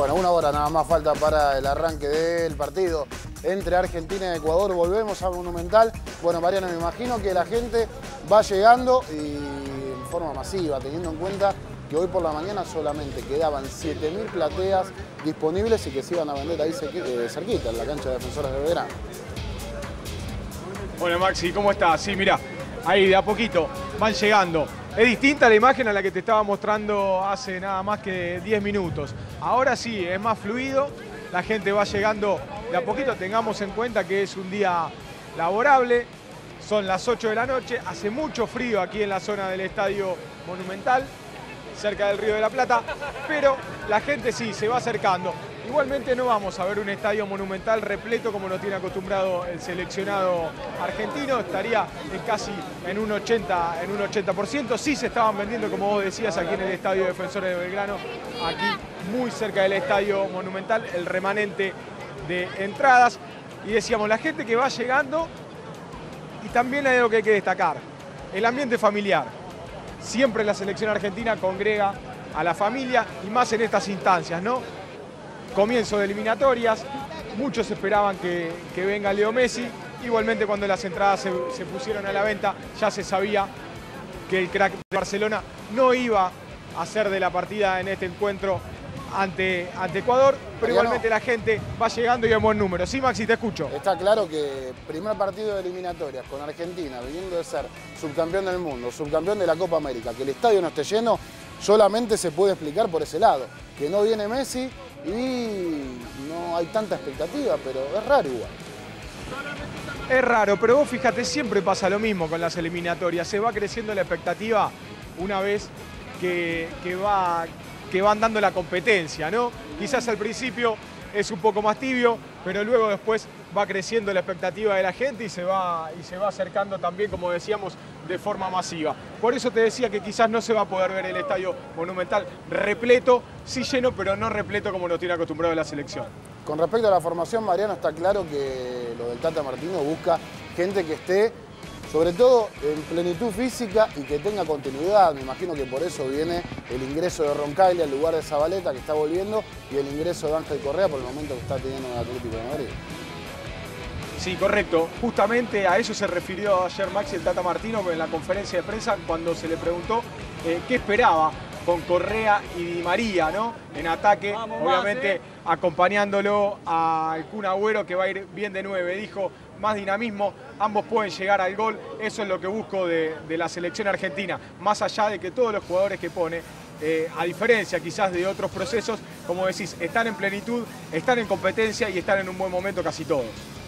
Bueno, una hora nada más falta para el arranque del partido entre Argentina y Ecuador. Volvemos a Monumental. Bueno, Mariano, me imagino que la gente va llegando y en forma masiva, teniendo en cuenta que hoy por la mañana solamente quedaban 7.000 plateas disponibles y que se iban a vender ahí cerquita, en la cancha de Defensores de Belgrano. Hola Maxi, ¿cómo estás? Sí, mirá, ahí de a poquito van llegando. Es distinta la imagen a la que te estaba mostrando hace nada más que 10 minutos. Ahora sí, es más fluido, la gente va llegando de a poquito. Tengamos en cuenta que es un día laborable, son las 8 de la noche, hace mucho frío aquí en la zona del Estadio Monumental, cerca del Río de la Plata, pero la gente sí, se va acercando. Igualmente no vamos a ver un Estadio Monumental repleto como lo tiene acostumbrado el seleccionado argentino, estaría casi en un 80%. Sí se estaban vendiendo, como vos decías, aquí en el Estadio Defensores de Belgrano, aquí muy cerca del Estadio Monumental, el remanente de entradas. Y decíamos, la gente que va llegando, y también hay algo que hay que destacar, el ambiente familiar. Siempre la selección argentina congrega a la familia y más en estas instancias, ¿no? Comienzo de eliminatorias, muchos esperaban que venga Leo Messi. Igualmente cuando las entradas se pusieron a la venta ya se sabía que el crack de Barcelona no iba a ser de la partida en este encuentro ante Ecuador, pero igualmente la gente va llegando y en buen número. Sí, Maxi, te escucho. Está claro que primer partido de eliminatorias con Argentina, viniendo de ser subcampeón del mundo, subcampeón de la Copa América, que el estadio no esté lleno, solamente se puede explicar por ese lado, que no viene Messi y no hay tanta expectativa, pero es raro igual. Es raro, pero vos fíjate, siempre pasa lo mismo con las eliminatorias, se va creciendo la expectativa una vez que van dando la competencia, ¿no? Quizás al principio es un poco más tibio, pero luego después va creciendo la expectativa de la gente y se va acercando también, como decíamos, de forma masiva. Por eso te decía que quizás no se va a poder ver el Estadio Monumental repleto, sí lleno, pero no repleto como lo tiene acostumbrado la selección. Con respecto a la formación, Mariano, está claro que lo del Tata Martino busca gente que esté, sobre todo en plenitud física y que tenga continuidad. Me imagino que por eso viene el ingreso de Roncaglia al lugar de Zabaleta, que está volviendo, y el ingreso de Ángel Correa por el momento que está teniendo el Atlético de Madrid. Sí, correcto. Justamente a eso se refirió ayer Maxi el Tata Martino en la conferencia de prensa cuando se le preguntó qué esperaba con Correa y Di María, ¿no? En ataque, obviamente acompañándolo al Kun Agüero, que va a ir bien de 9, dijo. Más dinamismo, ambos pueden llegar al gol, eso es lo que busco de la selección argentina, más allá de que todos los jugadores que pone, a diferencia quizás de otros procesos, como decís, están en plenitud, están en competencia y están en un buen momento casi todos.